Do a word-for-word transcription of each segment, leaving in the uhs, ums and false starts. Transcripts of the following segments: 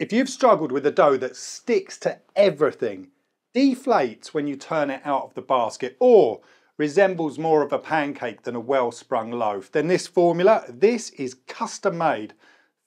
If you've struggled with a dough that sticks to everything, deflates when you turn it out of the basket, or resembles more of a pancake than a well-sprung loaf, then this formula, this is custom made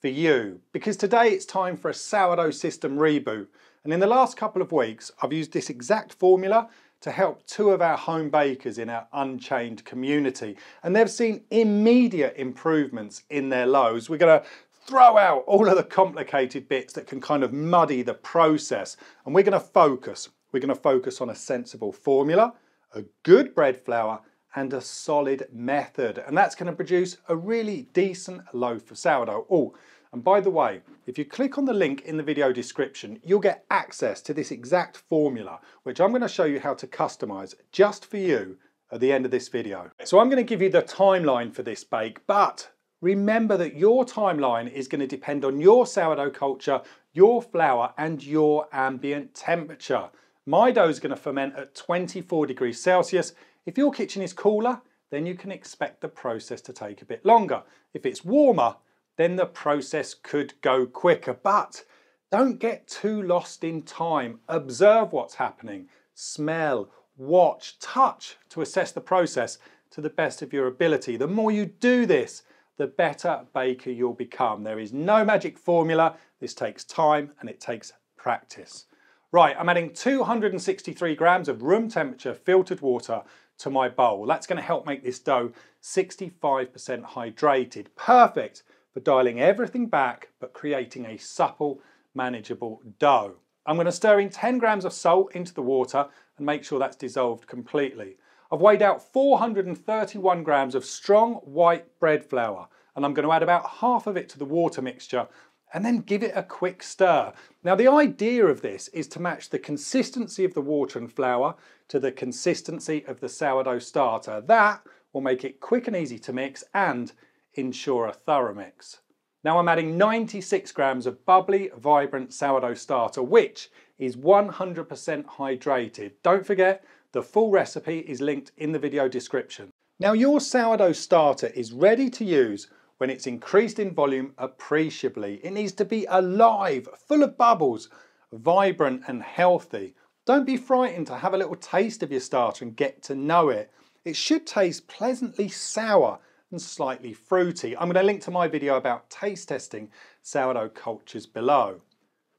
for you. Because today it's time for a sourdough system reboot. And in the last couple of weeks, I've used this exact formula to help two of our home bakers in our Unchained community. And they've seen immediate improvements in their loaves. We're gonna throw out all of the complicated bits that can kind of muddy the process. And we're gonna focus. We're gonna focus on a sensible formula, a good bread flour, and a solid method. And that's gonna produce a really decent loaf of sourdough. Oh, and by the way, if you click on the link in the video description, you'll get access to this exact formula, which I'm gonna show you how to customize just for you at the end of this video. So I'm gonna give you the timeline for this bake, but remember that your timeline is gonna depend on your sourdough culture, your flour, and your ambient temperature. My dough is going to ferment at twenty-four degrees Celsius. If your kitchen is cooler, then you can expect the process to take a bit longer. If it's warmer, then the process could go quicker. But don't get too lost in time. Observe what's happening. Smell, watch, touch to assess the process to the best of your ability. The more you do this, the better baker you'll become. There is no magic formula. This takes time and it takes practice. Right, I'm adding two hundred sixty-three grams of room temperature filtered water to my bowl. That's going to help make this dough sixty-five percent hydrated. Perfect for dialing everything back, but creating a supple, manageable dough. I'm going to stir in ten grams of salt into the water and make sure that's dissolved completely. I've weighed out four hundred thirty-one grams of strong white bread flour, and I'm going to add about half of it to the water mixture and then give it a quick stir. Now the idea of this is to match the consistency of the water and flour to the consistency of the sourdough starter. That will make it quick and easy to mix and ensure a thorough mix. Now I'm adding ninety-six grams of bubbly, vibrant sourdough starter, which is one hundred percent hydrated. Don't forget, the full recipe is linked in the video description. Now your sourdough starter is ready to use when it's increased in volume appreciably. It needs to be alive, full of bubbles, vibrant and healthy. Don't be frightened to have a little taste of your starter and get to know it. It should taste pleasantly sour and slightly fruity. I'm going to link to my video about taste testing sourdough cultures below.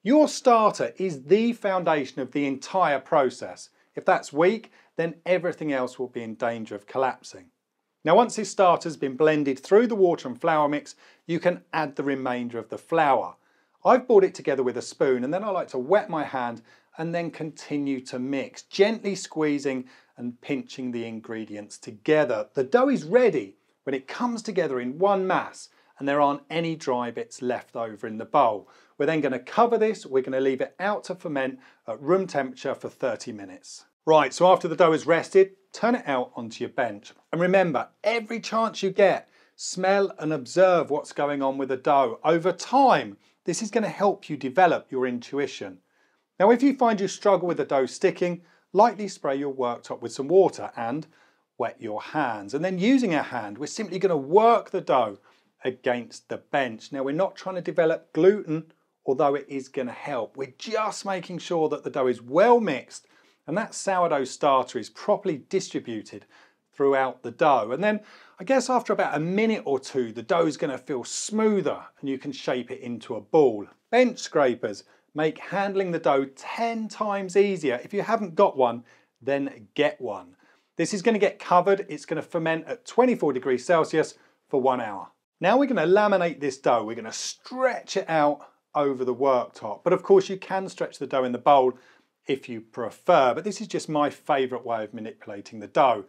Your starter is the foundation of the entire process. If that's weak, then everything else will be in danger of collapsing. Now once this starter's been blended through the water and flour mix, you can add the remainder of the flour. I've brought it together with a spoon and then I like to wet my hand and then continue to mix, gently squeezing and pinching the ingredients together. The dough is ready when it comes together in one mass and there aren't any dry bits left over in the bowl. We're then going to cover this, we're going to leave it out to ferment at room temperature for thirty minutes. Right, so after the dough is rested, turn it out onto your bench. And remember, every chance you get, smell and observe what's going on with the dough. Over time, this is going to help you develop your intuition. Now, if you find you struggle with the dough sticking, lightly spray your worktop with some water and wet your hands. And then using our hand, we're simply going to work the dough against the bench. Now, we're not trying to develop gluten, although it is going to help. We're just making sure that the dough is well mixed and that sourdough starter is properly distributed throughout the dough. And then I guess after about a minute or two, the dough is going to feel smoother and you can shape it into a ball. Bench scrapers make handling the dough ten times easier. If you haven't got one, then get one. This is going to get covered. It's going to ferment at twenty-four degrees Celsius for one hour. Now we're going to laminate this dough. We're going to stretch it out over the worktop. But of course you can stretch the dough in the bowl if you prefer, but this is just my favourite way of manipulating the dough.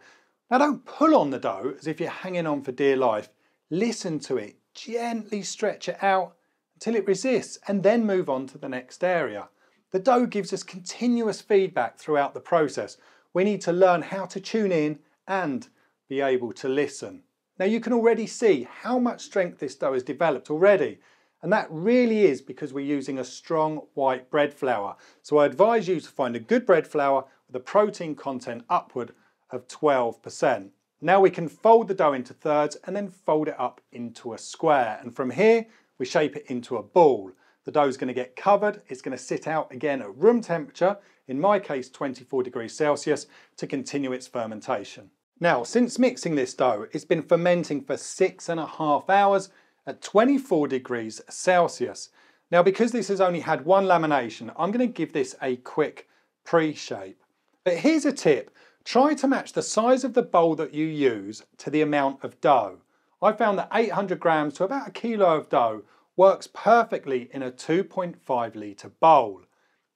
Now don't pull on the dough as if you're hanging on for dear life. Listen to it, gently stretch it out until it resists and then move on to the next area. The dough gives us continuous feedback throughout the process. We need to learn how to tune in and be able to listen. Now you can already see how much strength this dough has developed already. And that really is because we're using a strong white bread flour. So I advise you to find a good bread flour with a protein content upward of twelve percent. Now we can fold the dough into thirds and then fold it up into a square. And from here, we shape it into a ball. The dough is going to get covered, it's going to sit out again at room temperature, in my case twenty-four degrees Celsius, to continue its fermentation. Now, since mixing this dough, it's been fermenting for six and a half hours at twenty-four degrees Celsius. Now, because this has only had one lamination, I'm going to give this a quick pre-shape. But here's a tip. Try to match the size of the bowl that you use to the amount of dough. I found that eight hundred grams to about a kilo of dough works perfectly in a two point five litre bowl.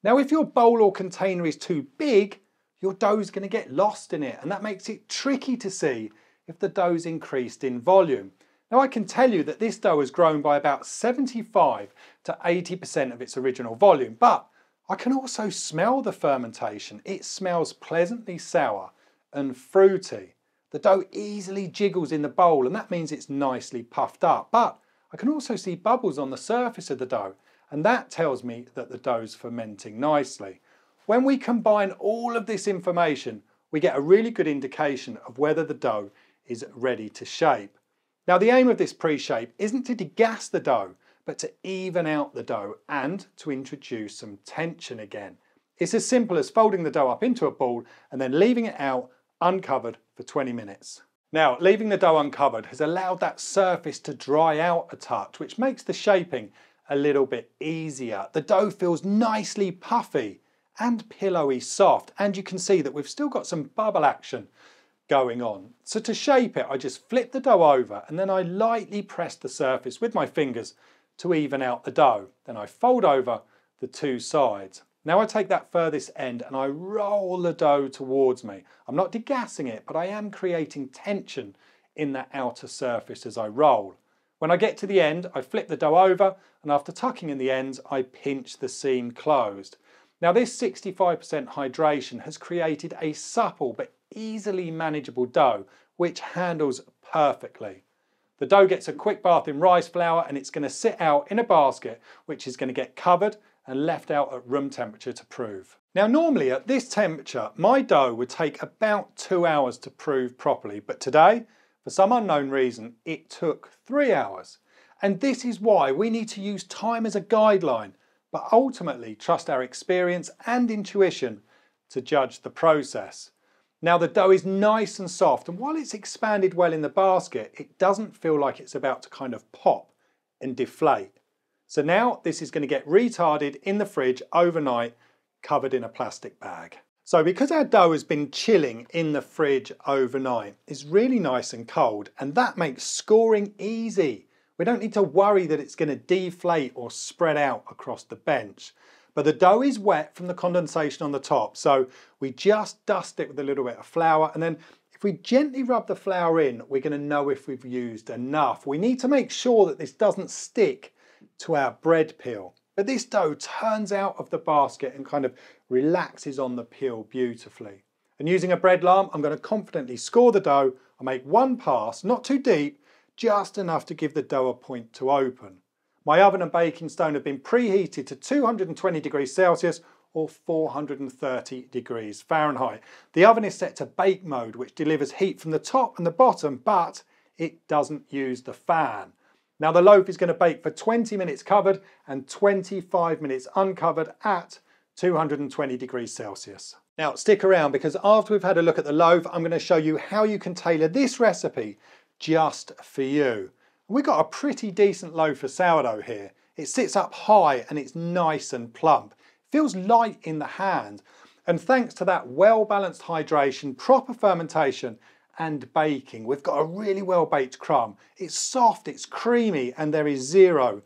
Now, if your bowl or container is too big, your dough's going to get lost in it, and that makes it tricky to see if the dough's increased in volume. Now, I can tell you that this dough has grown by about seventy-five to eighty percent of its original volume, but I can also smell the fermentation. It smells pleasantly sour and fruity. The dough easily jiggles in the bowl, and that means it's nicely puffed up, but I can also see bubbles on the surface of the dough, and that tells me that the dough's fermenting nicely. When we combine all of this information, we get a really good indication of whether the dough is ready to shape. Now, the aim of this pre-shape isn't to degas the dough, but to even out the dough and to introduce some tension again. It's as simple as folding the dough up into a ball and then leaving it out uncovered for twenty minutes. Now, leaving the dough uncovered has allowed that surface to dry out a touch, which makes the shaping a little bit easier. The dough feels nicely puffy and pillowy soft, and you can see that we've still got some bubble action going on. So to shape it, I just flip the dough over and then I lightly press the surface with my fingers to even out the dough. Then I fold over the two sides. Now I take that furthest end and I roll the dough towards me. I'm not degassing it, but I am creating tension in that outer surface as I roll. When I get to the end, I flip the dough over, and after tucking in the ends, I pinch the seam closed. Now, this sixty-five percent hydration has created a supple but easily manageable dough, which handles perfectly. The dough gets a quick bath in rice flour, and it's going to sit out in a basket, which is going to get covered and left out at room temperature to prove. Now, normally at this temperature, my dough would take about two hours to prove properly, but today, for some unknown reason, it took three hours. And this is why we need to use time as a guideline, but ultimately trust our experience and intuition to judge the process. Now, the dough is nice and soft, and while it's expanded well in the basket, it doesn't feel like it's about to kind of pop and deflate. So now this is going to get retarded in the fridge overnight, covered in a plastic bag. So because our dough has been chilling in the fridge overnight, it's really nice and cold, and that makes scoring easy. We don't need to worry that it's going to deflate or spread out across the bench. But the dough is wet from the condensation on the top, so we just dust it with a little bit of flour, and then if we gently rub the flour in, we're going to know if we've used enough. We need to make sure that this doesn't stick to our bread peel. But this dough turns out of the basket and kind of relaxes on the peel beautifully. And using a bread lamb, I'm going to confidently score the dough. I make one pass, not too deep, just enough to give the dough a point to open. My oven and baking stone have been preheated to two hundred twenty degrees Celsius or four hundred thirty degrees Fahrenheit. The oven is set to bake mode, which delivers heat from the top and the bottom, but it doesn't use the fan. Now, the loaf is going to bake for twenty minutes covered and twenty-five minutes uncovered at two hundred twenty degrees Celsius. Now, stick around, because after we've had a look at the loaf, I'm going to show you how you can tailor this recipe just for you. We've got a pretty decent loaf of sourdough here. It sits up high and it's nice and plump. It feels light in the hand. And thanks to that well-balanced hydration, proper fermentation, and baking, we've got a really well baked crumb. It's soft, it's creamy, and there is zero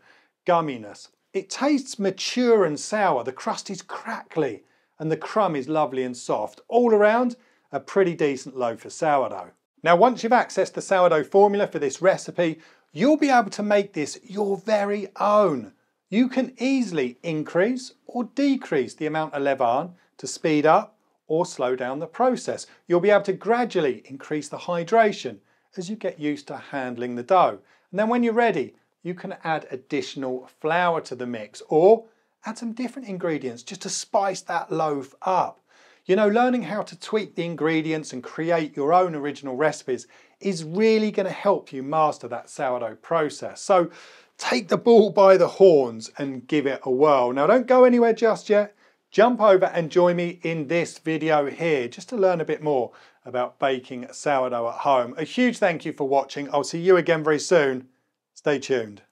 gumminess. It tastes mature and sour, the crust is crackly, and the crumb is lovely and soft. All around, a pretty decent loaf of sourdough. Now, once you've accessed the sourdough formula for this recipe, you'll be able to make this your very own. You can easily increase or decrease the amount of levain to speed up or slow down the process. You'll be able to gradually increase the hydration as you get used to handling the dough. And then when you're ready, you can add additional flour to the mix or add some different ingredients just to spice that loaf up. You know, learning how to tweak the ingredients and create your own original recipes is really going to help you master that sourdough process. So take the bull by the horns and give it a whirl. Now don't go anywhere just yet. Jump over and join me in this video here just to learn a bit more about baking sourdough at home. A huge thank you for watching. I'll see you again very soon. Stay tuned.